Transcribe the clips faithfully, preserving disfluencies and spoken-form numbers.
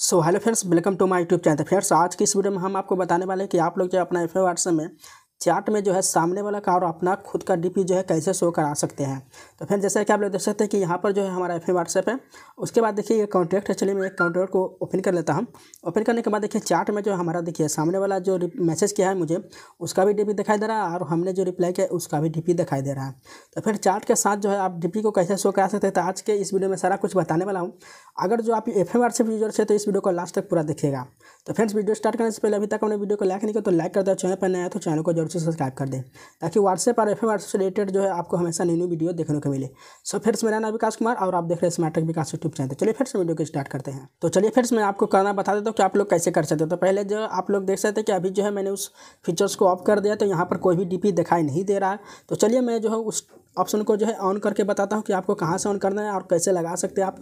So hello friends, welcome to my YouTube channel. Friends, आज की इस वीडियो में हम आपको बताने वाले हैं कि आप लोग जो अपना एफ एम व्हाट्सएप में चार्ट में जो है सामने वाला का और अपना खुद का डीपी जो है कैसे शो करा सकते हैं। तो फ्रेंड्स, जैसा कि आप लोग देख सकते हैं कि यहाँ पर जो है हमारा एफ एम व्हाट्सएप है। उसके बाद देखिए ये कॉन्ट्रैक्ट है। चलिए मैं एक कॉन्ट्रैक्ट को ओपन कर लेता हूँ। ओपन करने के बाद देखिए चार्ट में जो हमारा देखिए सामने वाला जो मैसेज किया है मुझे उसका भी डीपी दिखाई दे रहा है और हमने जो रिप्लाई किया उसका भी डीपी दिखाई दे रहा है। तो फिर चार्ट के साथ जो है आप डीपी को कैसे शो करा सकते हैं, तो आज के इस वीडियो में सारा कुछ बताने वाला हूँ। अगर जो आप एफ एम व्हाट्सएप यूजर्स है तो इस वीडियो को लास्ट तक पूरा देखिएगा। तो फ्रेंड्स, वीडियो स्टार्ट करने से पहले अभी तक हमने वीडियो को लाइक नहीं किया तो लाइक कर दो, चैनल पर नया तो चैनल को जरूर से सब्सक्राइब कर दें ताकि व्हाट्सएप और एफ एम व्हाट्सएप से रिलेटेड जो है आपको हमेशा नई नई वीडियो देखने को मिले। सो फ्रेंड्स, मेरा नाम विकास कुमार और आप देख रहे हैं smart tech Vikas YouTube channel. चलिए फ्रेंड्स, वीडियो को स्टार्ट करते हैं। तो चलिए फ्रेंड्स, मैं आपको करना बता देता हूँ कि आप लोग कैसे कर सकते हो। तो पहले जो आप लोग देख सकते हैं कि अभी जो है मैंने उस फीचर्स को ऑफ कर दिया तो यहाँ पर कोई भी डीपी दिखाई नहीं दे रहा है। तो चलिए मैं जो है उस ऑप्शन को जो है ऑन करके बताता हूँ कि आपको कहाँ से ऑन करना है और कैसे लगा सकते हैं आप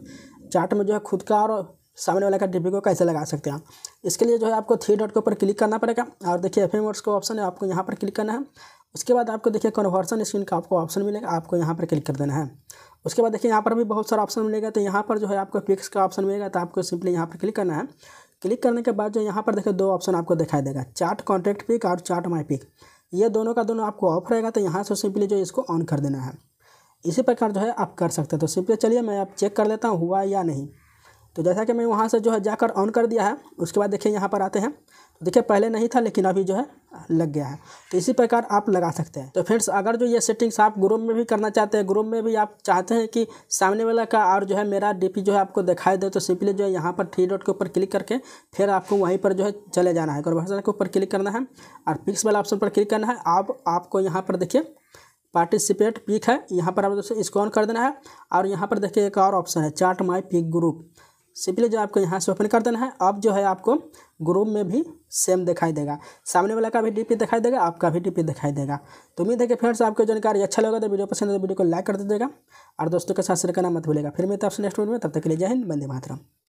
चार्ट में जो है खुद का और सामने वाले का डीपी को कैसे लगा सकते हैं। इसके लिए जो है आपको थ्री डॉट के ऊपर क्लिक करना पड़ेगा और देखिए एफ एम वर्ड्स का ऑप्शन है, आपको यहाँ पर क्लिक करना है। उसके बाद आपको देखिए कन्वर्सन स्क्रीन का आपको ऑप्शन मिलेगा, आपको यहाँ पर क्लिक कर देना है। उसके बाद देखिए यहाँ पर भी बहुत सारा ऑप्शन मिलेगा, तो यहाँ पर जो है आपको पिक्स का ऑप्शन मिलेगा, तो आपको सिंपली यहाँ पर क्लिक करना है। क्लिक करने के बाद जो यहाँ पर देखिए दो ऑप्शन आपको दिखाई देगा, चार्ट कॉन्ट्रैक्ट पिक और चार्ट माई पिक। ये दोनों का दोनों आपको ऑफ रहेगा, तो यहाँ से सिंपली जो इसको ऑन कर देना है। इसी प्रकार जो है आप कर सकते हैं। तो सिंपली चलिए मैं आप चेक कर लेता हूँ हुआ या नहीं। तो जैसा कि मैं वहाँ से जो है जाकर ऑन कर दिया है, उसके बाद देखिए यहाँ पर आते हैं तो देखिए पहले नहीं था लेकिन अभी जो है लग गया है। तो इसी प्रकार आप लगा सकते हैं। तो फ्रेंड्स, अगर जो ये सेटिंग्स आप ग्रुप में भी करना चाहते हैं, ग्रुप में भी आप चाहते हैं कि सामने वाला का और जो है मेरा डीपी जो है आपको दिखाई दे, तो सिंपली जो है यहाँ पर थ्री डॉट के ऊपर क्लिक करके फिर आपको वहीं पर जो है चले जाना है, कन्वर्जन के ऊपर क्लिक करना है और पिक्स वाला ऑप्शन पर क्लिक करना है। आप आपको यहाँ पर देखिए पार्टिसिपेट पिक है, यहाँ पर आप दोस्तों इसको ऑन कर देना है। और यहाँ पर देखिए एक और ऑप्शन है chart my pick group, simply जो आपको यहाँ से ओपन कर देना है। अब जो है आपको ग्रुप में भी सेम दिखाई देगा, सामने वाला का भी डीपी दिखाई देगा, आपका भी डीपी दिखाई देगा। तो उम्मीद है कि फ्रेंड्स आपको जानकारी अच्छा लगा, तो वीडियो पसंद है तो वीडियो को लाइक कर दीजिएगा और दोस्तों के साथ शेयर करना मत भूलिएगा। फिर मिलते हैं आपसे नेक्स्ट वीडियो में, तब तक के लिए जय हिंद, वंदे मातरम।